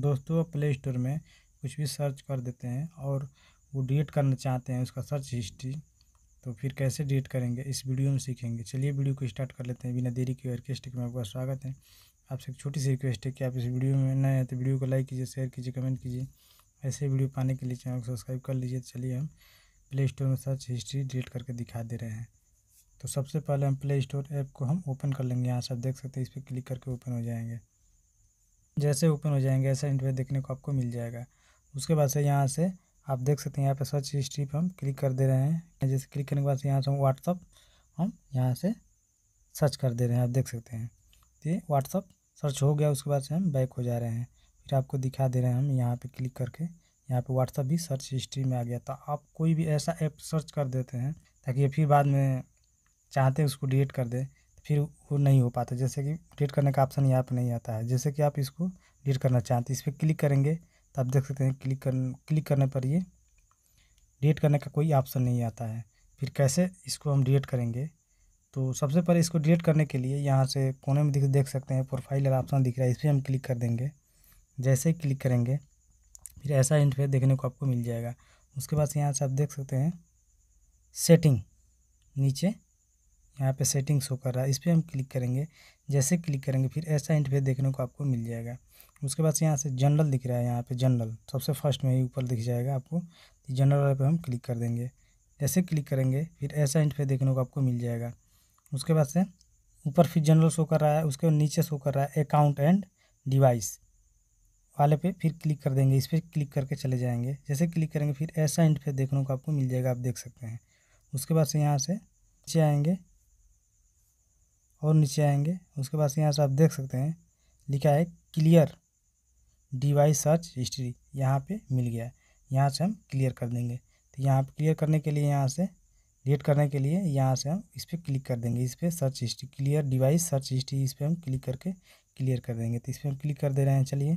दोस्तों play store में कुछ भी सर्च कर देते हैं और वो डिलीट करना चाहते हैं उसका सर्च हिस्ट्री, तो फिर कैसे डिलीट करेंगे इस वीडियो में सीखेंगे। चलिए वीडियो को स्टार्ट कर लेते हैं। बिना देरी के ऑर्केस्ट्रिक में आपका स्वागत है। आपसे एक छोटी सी रिक्वेस्ट है कि आप इस वीडियो में नए हैं तो वीडियो को लाइक कीजिए, शेयर कीजिए, कमेंट कीजिए। ऐसे वीडियो पाने के लिए चैनल को सब्सक्राइब कर लीजिए। चलिए हम प्ले स्टोर में सर्च हिस्ट्री डिलीट करके दिखा दे रहे हैं। तो सबसे पहले हम प्ले स्टोर ऐप को हम ओपन कर लेंगे। यहाँ से आप देख सकते हैं, इस पर क्लिक करके ओपन हो जाएंगे। जैसे ओपन हो जाएंगे ऐसा इंटरफेस देखने को आपको मिल जाएगा। उसके बाद से यहाँ से आप देख सकते हैं, यहाँ पे सर्च हिस्ट्री पर हम क्लिक कर दे रहे हैं। जैसे क्लिक करने के बाद से यहाँ से हम व्हाट्सअप हम यहाँ से सर्च कर दे रहे हैं। आप देख सकते हैं ये व्हाट्सअप सर्च हो गया। उसके बाद से हम बैक हो जा रहे हैं, फिर आपको दिखा दे रहे हैं हम यहाँ पर क्लिक करके। यहाँ पर व्हाट्सअप भी सर्च हिस्ट्री में आ गया। तो आप कोई भी ऐसा ऐप सर्च कर देते हैं ताकि फिर बाद में चाहते हैं उसको डिलीट कर दे, फिर वो नहीं हो पाता। जैसे कि डिलीट करने का ऑप्शन यहाँ पर नहीं आता है। जैसे कि आप इसको डिलीट करना चाहते हैं, इस पर क्लिक करेंगे तो आप देख सकते हैं क्लिक करने पर ये डिलीट करने का कोई ऑप्शन नहीं आता है। फिर कैसे इसको हम डिलीट करेंगे, तो सबसे पहले इसको डिलीट करने के लिए यहाँ से कोने में देख सकते हैं प्रोफाइल वाला ऑप्शन दिख रहा है, इस पर हम क्लिक कर देंगे। जैसे क्लिक करेंगे फिर ऐसा इंटरफेस देखने को आपको मिल जाएगा। उसके बाद यहाँ से आप देख सकते हैं सेटिंग, नीचे यहाँ पे सेटिंग शो कर रहा है, इस पर हम क्लिक करेंगे। जैसे क्लिक करेंगे फिर ऐसा इंटरफेस देखने को आपको मिल जाएगा। उसके बाद यहाँ से जनरल दिख रहा है, यहाँ पे जनरल सबसे फर्स्ट में ही ऊपर दिख जाएगा आपको। जनरल वाले पे हम क्लिक कर देंगे। जैसे क्लिक करेंगे फिर ऐसा इंटरफेस देखने को आपको मिल जाएगा। उसके बाद से ऊपर फिर जनरल शो कर रहा है, उसके नीचे शो कर रहा है अकाउंट एंड डिवाइस वाले पे फिर क्लिक कर देंगे। इस पर क्लिक करके चले जाएँगे। जैसे क्लिक करेंगे फिर ऐसा इंटरफेस देखने को आपको मिल जाएगा। आप देख सकते हैं। उसके बाद से यहाँ से नीचे आएँगे और नीचे आएंगे। उसके बाद यहाँ से आप देख सकते हैं लिखा है क्लियर डिवाइस सर्च हिस्ट्री, यहाँ पे मिल गया। यहाँ से हम क्लियर कर देंगे। तो यहाँ पे क्लियर करने के लिए, यहाँ से डिलीट करने के लिए यहाँ से हम इस पर क्लिक कर देंगे। इस पर search history clear device search history, इस पर हम क्लिक करके क्लियर कर देंगे। तो इस पर हम क्लिक कर दे रहे हैं। चलिए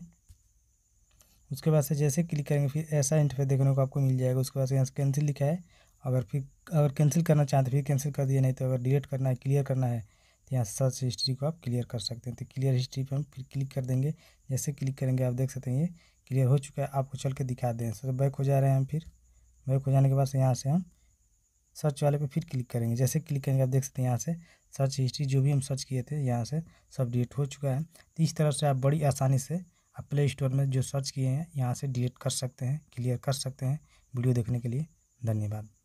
उसके बाद से जैसे क्लिक करेंगे फिर ऐसा इंटरफेस देखने को आपको मिल जाएगा। उसके बाद से यहाँ से कैंसिल लिखा है, अगर कैंसिल करना चाहते फिर कैंसिल कर दिया, नहीं तो अगर डिलीट करना है क्लियर करना है यहाँ सर्च हिस्ट्री को आप क्लियर कर सकते हैं। तो क्लियर हिस्ट्री पे हम फिर क्लिक कर देंगे। जैसे क्लिक करेंगे आप देख सकते हैं ये क्लियर हो चुका है। आपको चल के दिखा दें। सर बैक हो जा रहे हैं हम। फिर बैक हो जाने के बाद से यहाँ से हम सर्च वाले पे फिर क्लिक करेंगे। जैसे क्लिक करेंगे आप देख सकते हैं यहाँ से सर्च हिस्ट्री जो भी हम सर्च किए थे यहाँ से सब डिलीट हो चुका है। तो इस तरह से आप बड़ी आसानी से आप प्ले स्टोर में जो सर्च किए हैं यहाँ से डिलीट कर सकते हैं, क्लियर कर सकते हैं। वीडियो देखने के लिए धन्यवाद।